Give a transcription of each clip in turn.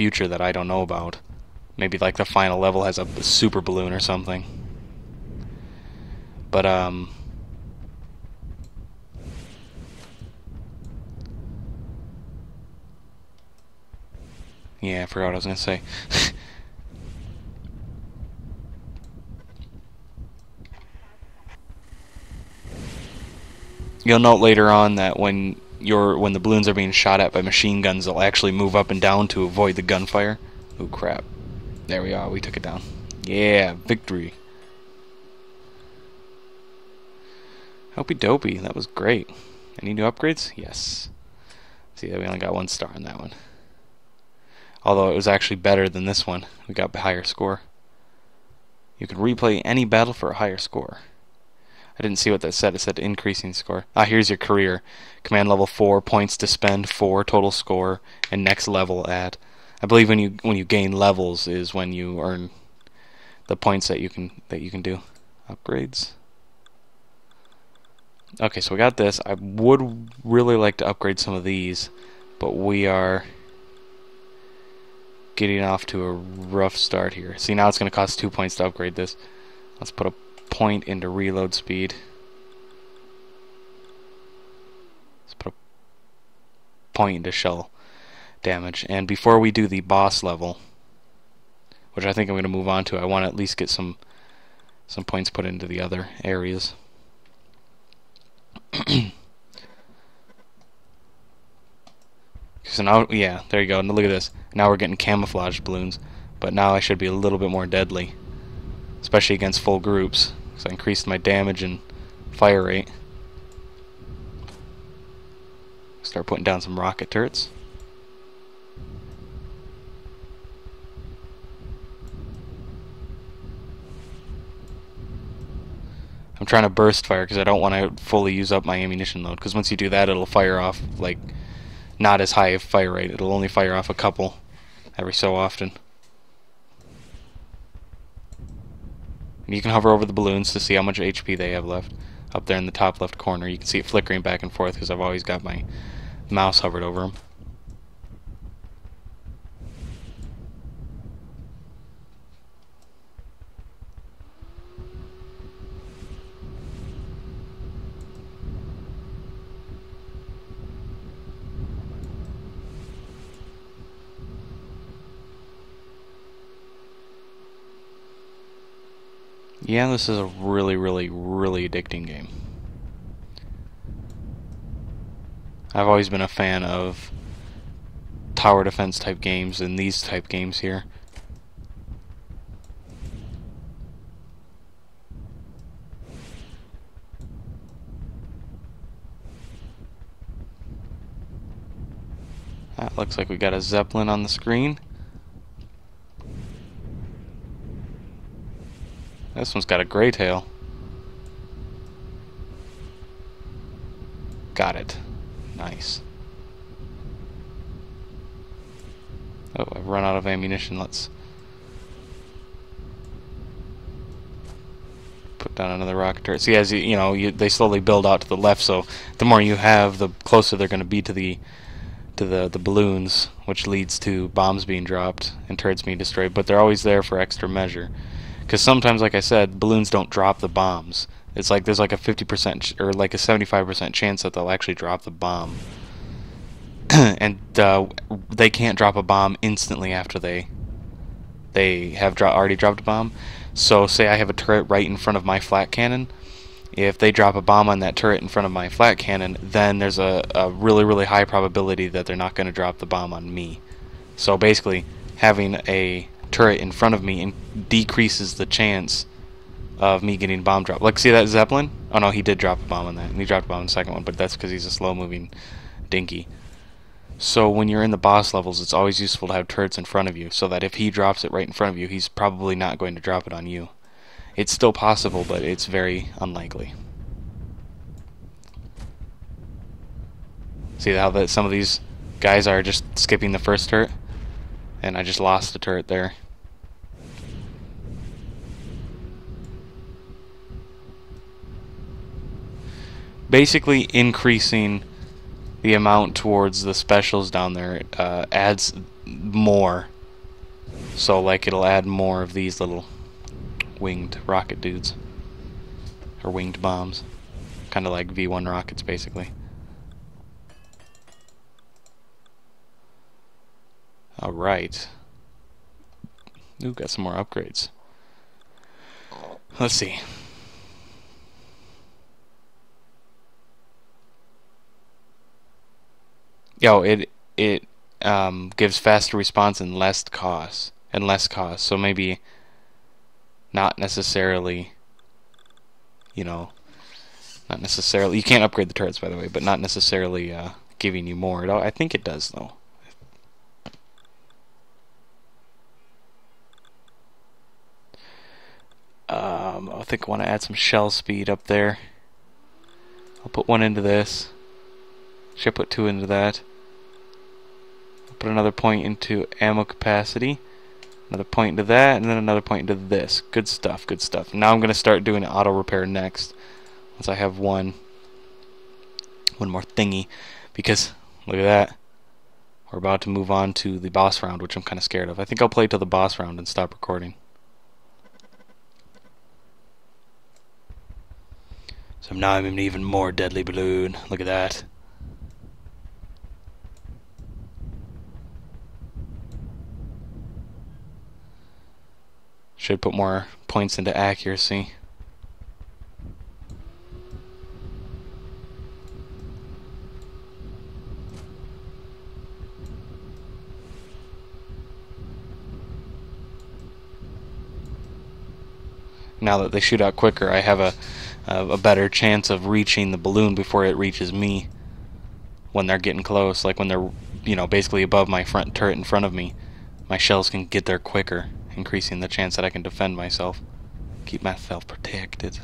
future that I don't know about. Maybe like the final level has a super balloon or something. But yeah, I forgot what I was gonna say. You'll note later on that when the balloons are being shot at by machine guns, they'll actually move up and down to avoid the gunfire. Oh crap. There we are, we took it down. Yeah, victory. Hopey dopey, that was great. Any new upgrades? Yes. See, we only got 1 star on that one. Although it was actually better than this one. We got a higher score. You can replay any battle for a higher score. I didn't see what that said. It said increasing score. Ah, here's your career. Command level 4, points to spend 4, total score, and next level at. I believe when you gain levels is when you earn the points that you can do. Upgrades. Okay, so we got this. I would really like to upgrade some of these, but we are getting off to a rough start here. See, now it's going to cost 2 points to upgrade this. Let's put a point into reload speed. Let's put a point into shell damage. And before we do the boss level, which I think I'm going to move on to, I want to at least get some points put into the other areas. So now, yeah, there you go. Now look at this. Now we're getting camouflaged balloons, but now I should be a little bit more deadly, especially against full groups. So I increased my damage and fire rate. Start putting down some rocket turrets. I'm trying to burst fire because I don't want to fully use up my ammunition load, because once you do that it'll fire off like not as high a fire rate. It'll only fire off a couple every so often. You can hover over the balloons to see how much HP they have left. Up there in the top left corner, you can see it flickering back and forth because I've always got my mouse hovered over them. Yeah, this is a really, really, really addicting game. I've always been a fan of tower defense type games and these type games here. That looks like we got a Zeppelin on the screen. This one's got a gray tail. Got it. Nice. Oh, I've run out of ammunition. Let's put down another rocket turret. See, as they slowly build out to the left, so the more you have, the closer they're going to be to the balloons, which leads to bombs being dropped and turrets being destroyed, but they're always there for extra measure. Because sometimes, like I said, balloons don't drop the bombs. It's like there's like a 50% or like a 75% chance that they'll actually drop the bomb. And they can't drop a bomb instantly after they have already dropped a bomb. So say I have a turret right in front of my flat cannon. If they drop a bomb on that turret in front of my flat cannon, then there's a really, really high probability that they're not going to drop the bomb on me. So basically, having a turret in front of me and decreases the chance of me getting bomb dropped. Like, see that Zeppelin? Oh no, he did drop a bomb on that. He dropped a bomb on the second one, but that's because he's a slow-moving dinky. So when you're in the boss levels, it's always useful to have turrets in front of you, so that if he drops it right in front of you, he's probably not going to drop it on you. It's still possible, but it's very unlikely. See how that some of these guys are just skipping the first turret? And I just lost the turret there. Basically, increasing the amount towards the specials down there adds more. So like it'll add more of these little winged rocket dudes, or winged bombs, kind of like V1 rockets basically. Alright. Ooh, got some more upgrades. Let's see. Yo, it gives faster response and less cost. So maybe not necessarily, you know, not necessarily, you can't upgrade the turrets, by the way, but not necessarily giving you more. I think it does though. I think I want to add some shell speed up there. I'll put one into this. Should I put two into that? I'll put another point into ammo capacity. Another point into that, and then another point into this. Good stuff, good stuff. Now I'm going to start doing auto repair next. Once I have one more thingy. Because, look at that. We're about to move on to the boss round, which I'm kind of scared of. I think I'll play till the boss round and stop recording. So now I'm an even more deadly balloon. Look at that. Should put more points into accuracy. Now that they shoot out quicker, I have a better chance of reaching the balloon before it reaches me when they're getting close, like when they're, you know, basically above my front turret in front of me. My shells can get there quicker, increasing the chance that I can defend myself, keep myself protected.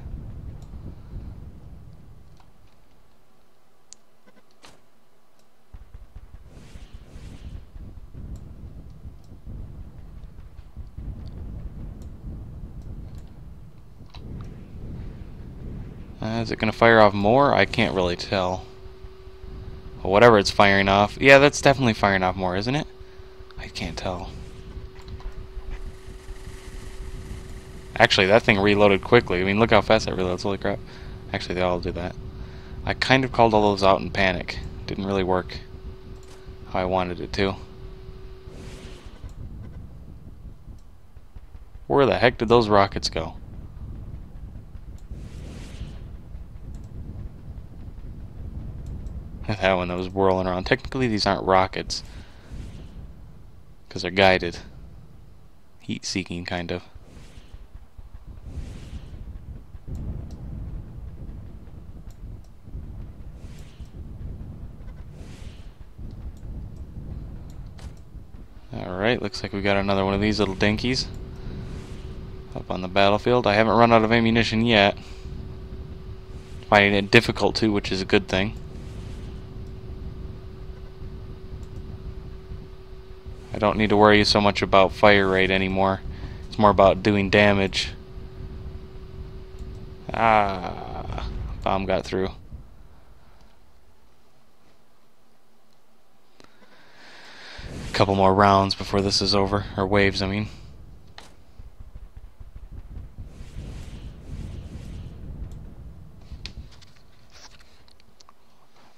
Is it going to fire off more? I can't really tell. Well, whatever it's firing off. Yeah, that's definitely firing off more, isn't it? I can't tell. Actually, that thing reloaded quickly. I mean, look how fast that reloads. Holy crap. Actually, they all do that. I kind of called all those out in panic. Didn't really work how I wanted it to. Where the heck did those rockets go? That one that was whirling around. Technically, these aren't rockets, because they're guided. Heat-seeking, kind of. Alright, looks like we got another one of these little dinkies up on the battlefield. I haven't run out of ammunition yet. Finding it difficult to, which is a good thing. I don't need to worry so much about fire rate anymore. It's more about doing damage. Ah, bomb got through. A couple more rounds before this is over, or waves, I mean.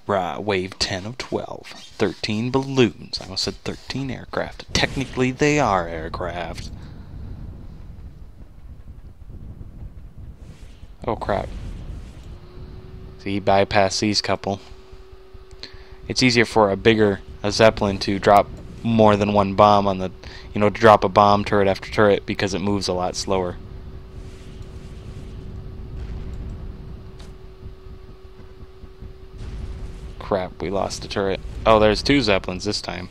Right, wave 10 of 12. 13 balloons. I almost said 13 aircraft. Technically, they are aircraft. Oh, crap. See, he bypassed these couple. It's easier for a Zeppelin to drop more than one bomb on the, you know, to drop a bomb turret after turret because it moves a lot slower. Crap, we lost the turret. Oh, there's two Zeppelins this time.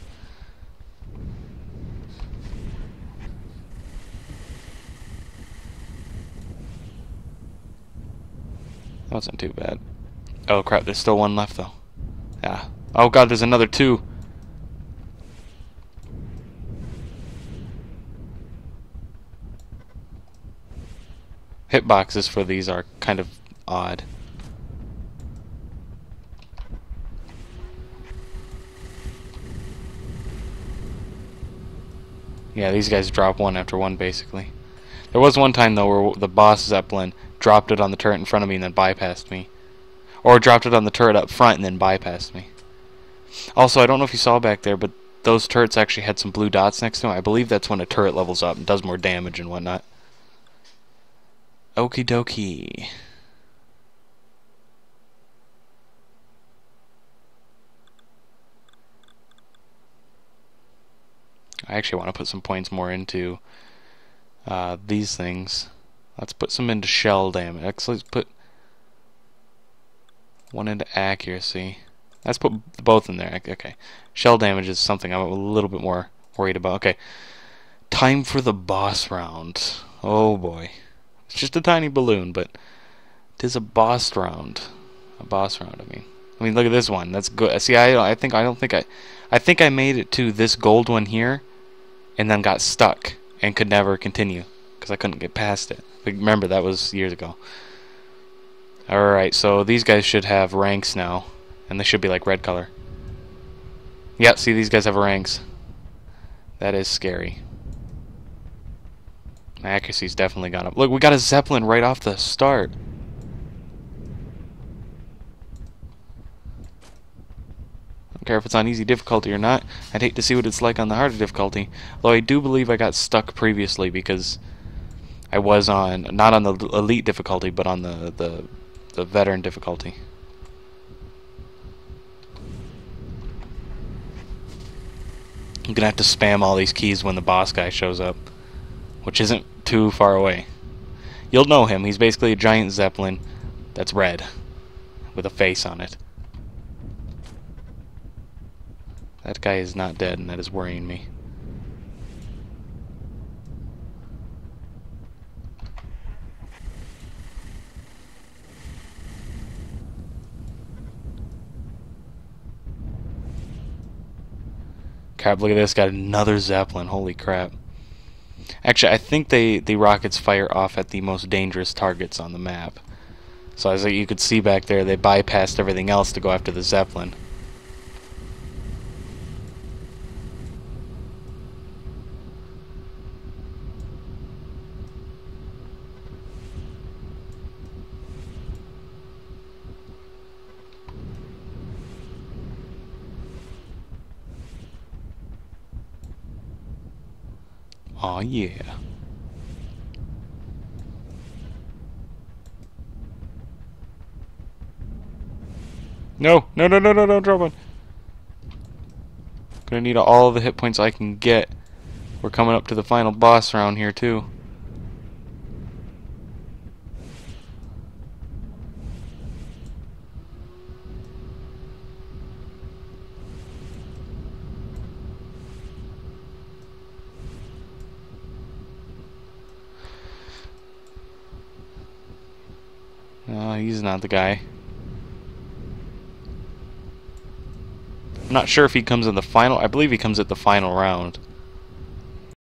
That wasn't too bad. Oh crap, there's still one left though. Yeah. Oh god, there's another two. Hitboxes for these are kind of odd. Yeah, these guys drop one after one, basically. There was one time, though, where the boss Zeppelin dropped it on the turret in front of me and then bypassed me. Or dropped it on the turret up front and then bypassed me. Also, I don't know if you saw back there, but those turrets actually had some blue dots next to them. I believe that's when a turret levels up and does more damage and whatnot. Okie dokie. I actually want to put some points more into these things. Let's put some into shell damage. Actually, let's put one into accuracy. Let's put both in there. Okay. Shell damage is something I'm a little bit more worried about. Okay. Time for the boss round. Oh boy. It's just a tiny balloon, but it is a boss round. A boss round, I mean. Look at this one. That's good. See, I think I made it to this gold one here and then got stuck and could never continue because I couldn't get past it. But remember, that was years ago. Alright, so these guys should have ranks now, and they should be like red color. Yeah, see, these guys have ranks. That is scary. My accuracy's definitely gone up. Look, we got a Zeppelin right off the start. Care if it's on easy difficulty or not. I'd hate to see what it's like on the harder difficulty, though I do believe I got stuck previously because I was on, not on the elite difficulty, but on the veteran difficulty. I'm gonna have to spam all these keys when the boss guy shows up, which isn't too far away. You'll know him. He's basically a giant Zeppelin that's red with a face on it. That guy is not dead, and that is worrying me. Crap, look at this. Got another Zeppelin. Holy crap. Actually, I think the rockets fire off at the most dangerous targets on the map. So as you could see back there, they bypassed everything else to go after the Zeppelin. Oh yeah. No, don't drop one. Gonna need all the hit points I can get. We're coming up to the final boss round here too. He's not the guy. I'm not sure if he comes in the final. I believe he comes at the final round.